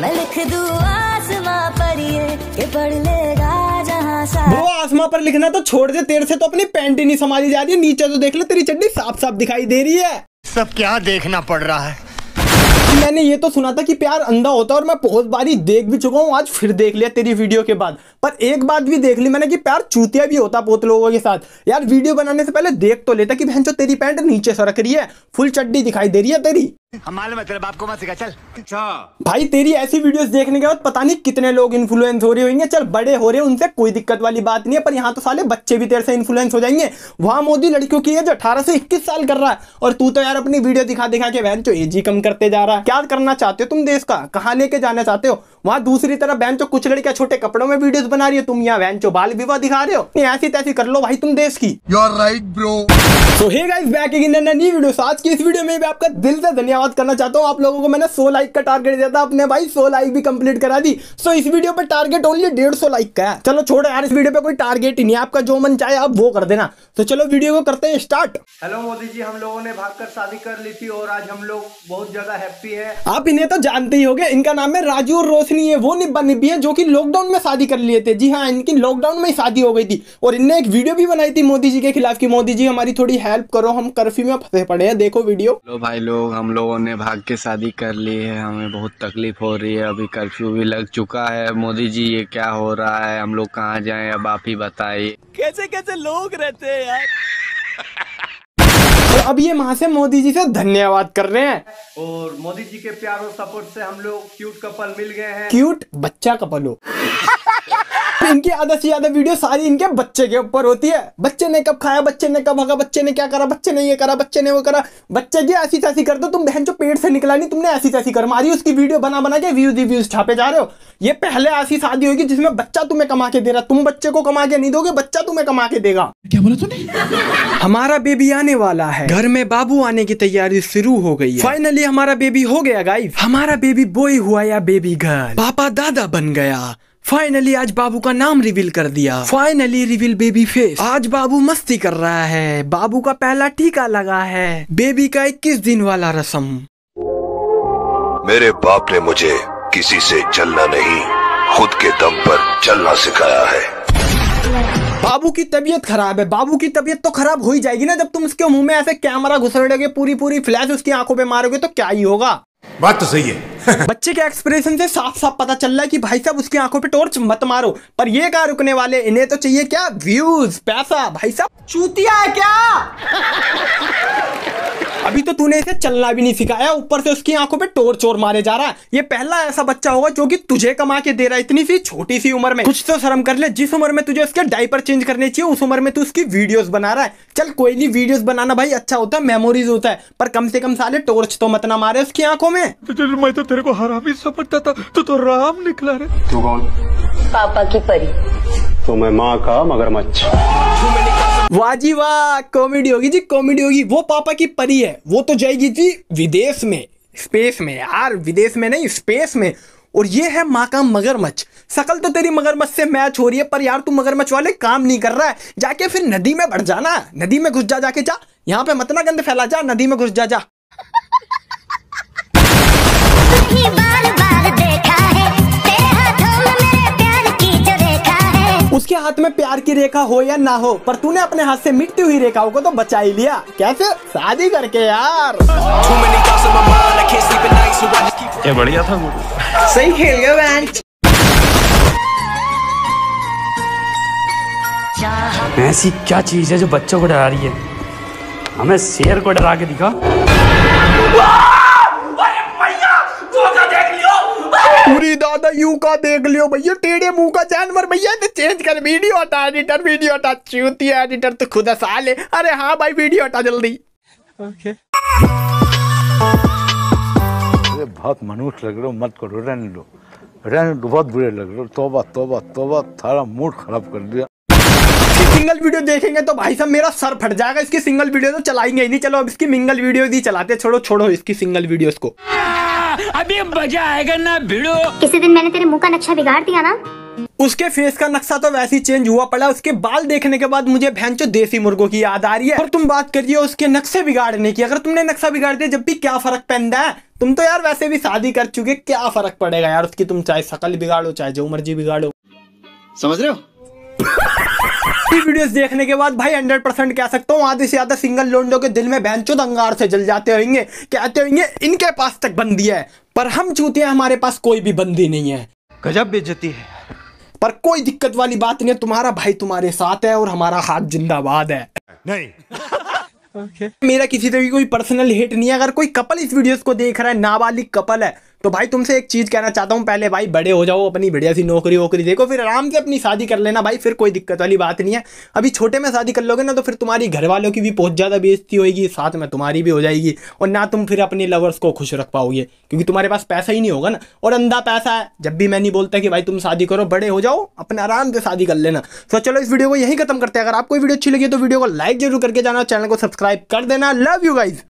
मैं लिख दूं आसमां पर ये कि पढ़ लेगा जहां सा। वो आसमां पर लिखना तो छोड़ दे, तेरे से तो अपनी पैंट ही नहीं संभाली जा रही है। नीचे तो देख ले, तेरी चड्डी साफ साफ दिखाई दे रही है। सब क्या देखना पड़ रहा है। मैंने ये तो सुना था कि प्यार अंधा होता है और मैं बहुत बारी देख भी चुका हूँ, आज फिर देख लिया तेरी वीडियो के बाद। पर एक बात भी देख ली मैंने कि प्यार चूतिया भी होता बहुत लोगों के साथ। यार वीडियो बनाने से पहले देख तो लेता कि बहन जो तेरी पैंट नीचे सरक रही है, फुल चड्डी दिखाई दे रही है तेरी। मतलब आपको मत सिखा चल। अच्छा भाई तेरी ऐसी वीडियोस देखने के बाद पता नहीं कितने लोग इन्फ्लुएंस हो रहे होंगे। चल बड़े हो रहे उनसे कोई दिक्कत वाली बात नहीं है, पर यहाँ तो साले बच्चे भी तेरे से इन्फ्लुएंस हो जाएंगे। वहाँ मोदी लड़कियों की एज 18 से 21 साल कर रहा है और तू तो यार अपनी वीडियो दिखा दिखा के बहन जो एज ही कम करते जा रहा है। क्या करना चाहते हो तुम देश का, कहाँ लेके जाना चाहते हो? वहाँ दूसरी तरफ बहन जो कुछ लड़कियाँ छोटे कपड़ों में वीडियोस बना रही है, तुम यहाँ बहन जो बाल विवाह दिखा रहे हो। ऐसी तैसी कर लो भाई तुम देश की। You are right bro. तो हे गाइस बैक अगेन नई वीडियो। आज की इस वीडियो में भी आपका दिल से धन्यवाद करना चाहता हूँ। आप लोगों को मैंने 100 लाइक का टारगेट दिया था, अपने भाई 100 लाइक भी कंप्लीट करा दी। सो इस वीडियो पर टारगेट ओनली 150 लाइक का है। चलो छोड़ो यार, इस वीडियो पे कोई टारगेट ही नहीं, आपका जो मन चाहे आप वो कर देना। तो चलो वीडियो को करते हैं स्टार्ट। हेलो मोदी जी, हम लोगों ने भागकर शादी कर ली थी और आज हम लोग बहुत ज्यादा हैप्पी है। आप इन्हें तो जानते ही होंगे, इनका नाम है राजू और रोशनी है। वो निब्बा निब्बी है जो की लॉकडाउन में शादी कर लिए थे। जी हाँ, इनकी लॉकडाउन में शादी हो गई थी और इनने एक वीडियो भी बनाई थी मोदी जी के खिलाफ की मोदी जी हमारी थोड़ी हेल्प करो, हम कर्फ्यू में फंसे पड़े हैं। देखो वीडियो। लो भाई लोग, हम लोगों ने भाग के शादी कर ली है, हमें बहुत तकलीफ हो रही है, अभी कर्फ्यू भी लग चुका है। मोदी जी ये क्या हो रहा है, हम लोग कहाँ जाएं, अब आप ही बताइए। कैसे कैसे लोग रहते हैं यार। तो अब ये वहाँ से मोदी जी से धन्यवाद कर रहे हैं और मोदी जी के प्यार और सपोर्ट से हम लोग क्यूट कपल मिल गए हैं। क्यूट बच्चा कपल हो। इनकी आधा से ज्यादा वीडियो सारी इनके बच्चे के ऊपर होती है। बच्चे ने कब खाया, बच्चे ने कब भागा, बच्चे ने क्या करा, बच्चे ने ये करा, बच्चे ने वो करा, बच्चे की ऐसी तैसी कर दो। तुम बहन जो पेट से निकला नहीं, तुमने ऐसी तैसी कर मारी, उसकी वीडियो बना बना के व्यूज ही व्यूज छापे जा रहे हो। ये पहले ऐसी शादी होगी जिसमें बच्चा तुम्हें कमा के दे रहा, तुम बच्चे को कमा के नहीं दोगे, बच्चा तुम्हें कमा के देगा। क्या बोला तूने? हमारा बेबी आने वाला है, घर में बाबू आने की तैयारी शुरू हो गई है। फाइनली हमारा बेबी हो गया गाइस। हमारा बेबी बॉय हुआ या बेबी गर्ल, पापा दादा बन गया। फाइनली आज बाबू का नाम रिवील कर दिया। Finally reveal baby face. आज बाबू मस्ती कर रहा है, बाबू का पहला टीका लगा है। बेबी का 21 दिन वाला रस्म। मेरे बाप ने मुझे किसी से चलना नहीं, खुद के दम पर चलना सिखाया है। बाबू की तबीयत खराब है। बाबू की तबीयत तो खराब हो ही जाएगी ना, जब तुम उसके मुंह में ऐसे कैमरा घुसड़ोगे, पूरी फ्लैश उसकी आंखों पे मारोगे तो क्या ही होगा। बात तो सही है। बच्चे के एक्सप्रेशन से साफ साफ पता चल रहा है कि भाई साहब उसकी आंखों पे टॉर्च मत मारो। पर ये कहाँ रुकने वाले, इन्हें तो चाहिए क्या, व्यूज, पैसा। भाई साहब चूतिया है क्या। अभी तो तूने इसे चलना भी नहीं सिखाया, ऊपर से उसकी आंखों पे टॉर्च और मारे जा रहा है। ये पहला ऐसा बच्चा होगा जो कि तुझे कमा के दे रहा है, इतनी सी छोटी सी उम्र में। कुछ तो शर्म कर ले, जिस उम्र में तुझे उसके डायपर चेंज करने चाहिए उस उम्र में तू उसकी वीडियोस बना रहा है। चल कोई नहीं, वीडियोस बनाना भाई अच्छा होता है, मेमोरीज होता है, पर कम से कम साले टॉर्च तो मत ना मारे उसकी आंखों में। मैं तो तेरे को हरामी समझता था, तू तो राम निकला रे। तू कौन? पापा की परी। तो मैं माँ का मगरमच्छ। वाह जी वाह, कॉमेडी होगी जी, कॉमेडी होगी। वो पापा की परी है, वो तो जाएगी जी विदेश में, स्पेस में। यार विदेश में नहीं, स्पेस में। और ये है माँ का मगरमच्छ। शकल तो तेरी मगरमच्छ से मैच हो रही है, पर यार तू मगरमच्छ वाले काम नहीं कर रहा है। जाके फिर नदी में बढ़ जाना, नदी में घुस जा, जाके जा, यहाँ पे मत ना गंद फैला, जा नदी में घुस जा, जा। उसके हाथ में प्यार की रेखा हो या ना हो, पर तूने अपने हाथ से मिटती हुई रेखाओं को तो बचा ही लिया। कैसे? शादी करके यार। ये बढ़िया था, सही खेल गया बहन। ऐसी क्या चीज है जो बच्चों को डरा रही है? हमें शेर को डरा के दिखा। पूरी दादा यू का देख लियो भैया, टेढ़े मुंह का जानवर भैया। चेंज कर वीडियो, हटा एडिटर, वीडियो हटा। चूतिया एडिटर तो खुद साले। अरे हाँ भाई वीडियो हटा जल्दी। ओके अरे बहुत मनुष्य लग रहे हो, मत करो, रहने लो, रहने लो, बहुत बुरे लग रहे हो। तोबा तोबा तोबा, थारा मूड खराब कर दिया। सिंगल वीडियो देखेंगे तो भाई साहब मेरा सर फट जाएगा। इसकी सिंगल वीडियो तो चलाएंगे ही नहीं। चलो अब इसकी मिंगल वीडियो ही चलाते। छोड़ो इसकी सिंगल वीडियो को, अभी मजा आएगा ना भिड़ो। किसी दिन मैंने तेरे मुंह का नक्शा बिगाड़ दिया ना। उसके फेस का नक्शा तो वैसे ही चेंज हुआ पड़ा। उसके बाल देखने के बाद मुझे भैंचो देसी मुर्गों की याद आ रही है। और तुम बात करिए उसके नक्शे बिगाड़ने की। अगर तुमने नक्शा बिगाड़ दिया जब भी, क्या फर्क पड़ता है? तुम तो यार वैसे भी शादी कर चुके, क्या फर्क पड़ेगा यार उसकी, तुम चाहे शकल बिगाड़ो चाहे जो मर्जी बिगाड़ो, समझ रहे हो। वीडियोस देखने के बाद भाई 100% कह सकता हूँ आधे से ज्यादा सिंगल लोंडो के दिल में बहनचोद अंगार से जल जाते होंगे, कहते होंगे इनके पास तक बंदी है, पर हम चूते हैं, हमारे पास कोई भी बंदी नहीं है। गजब बेइज्जती है, पर कोई दिक्कत वाली बात नहीं है, तुम्हारा भाई तुम्हारे साथ है और हमारा हाथ जिंदाबाद है। नहीं Okay. मेरा किसी से भी कोई पर्सनल हिट नहीं है। अगर कोई कपल इस वीडियोस को देख रहा है, नाबालिग कपल है, तो भाई तुमसे एक चीज कहना चाहता हूँ, पहले भाई बड़े हो जाओ, अपनी बढ़िया सी नौकरी वोकरी देखो, फिर आराम से अपनी शादी कर लेना भाई, फिर कोई दिक्कत वाली बात नहीं है। अभी छोटे में शादी कर लोगे ना तो फिर तुम्हारी घर वालों की भी बहुत ज़्यादा बेइज्जती होगी, साथ में तुम्हारी भी हो जाएगी, और ना तुम फिर अपने लवर्स को खुश रख पाओगे, क्योंकि तुम्हारे पास पैसा ही नहीं होगा ना, और अंधा पैसा है। जब भी मैं नहीं बोलता कि भाई तुम शादी करो, बड़े हो जाओ, अपना आराम से शादी कर लेना। तो चलो इस वीडियो को यहीं खत्म करते हैं। अगर आपको वीडियो अच्छी लगी तो वीडियो को लाइक जरूर करके जाना, चैनल को सब्सक्राइब कर देना। Love you guys.